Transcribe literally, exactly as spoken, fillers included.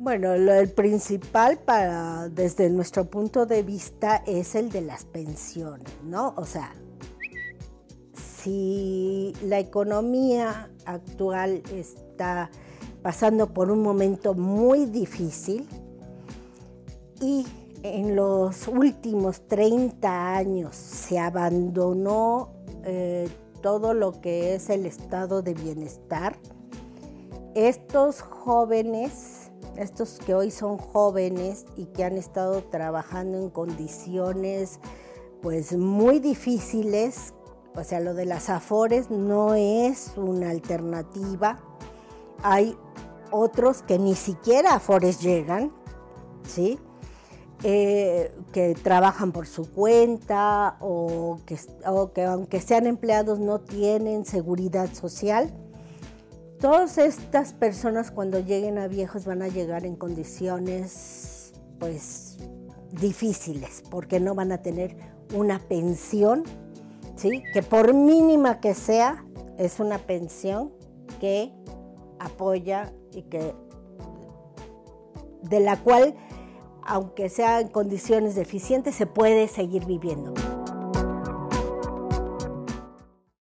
Bueno, lo, el principal para, desde nuestro punto de vista, es el de las pensiones, ¿no? O sea, si la economía actual está pasando por un momento muy difícil y en los últimos treinta años se abandonó eh, todo lo que es el estado de bienestar, estos jóvenes, estos que hoy son jóvenes y que han estado trabajando en condiciones pues muy difíciles, o sea, lo de las AFORES no es una alternativa. Hay otros que ni siquiera a AFORES llegan, ¿sí? Eh, que trabajan por su cuenta o que, o que aunque sean empleados no tienen seguridad social. Todas estas personas cuando lleguen a viejos van a llegar en condiciones pues difíciles porque no van a tener una pensión, ¿sí? Que por mínima que sea es una pensión que apoya y que de la cual, aunque sea en condiciones deficientes, se puede seguir viviendo.